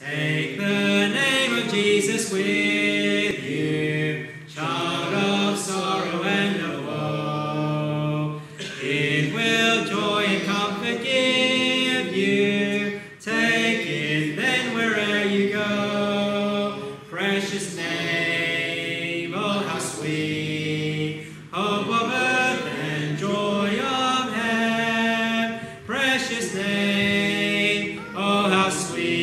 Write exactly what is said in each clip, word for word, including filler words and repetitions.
Take the name of Jesus with you, child of sorrow and of woe. It will joy and comfort give you. Take it then wherever you go. Precious name, oh how sweet, hope of earth and joy of heaven. Precious name, oh how sweet.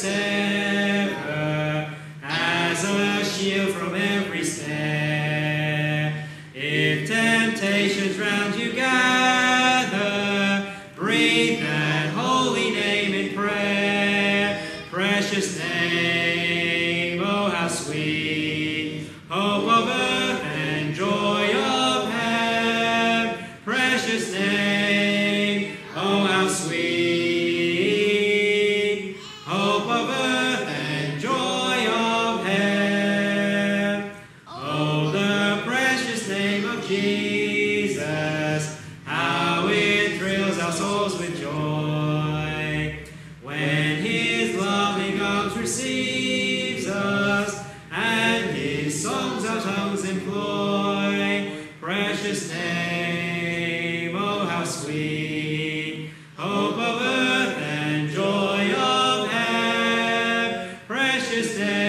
Ever, as a shield from every snare. If temptations round you gather, breathe that holy name in prayer. Precious name, oh how sweet, hope of earth and joy of heaven. Precious name, oh how sweet. Jesus, how it thrills our souls with joy, when His loving arms receives us, and His songs our tongues employ. Precious name, oh how sweet, hope of earth and joy of heaven. Precious name.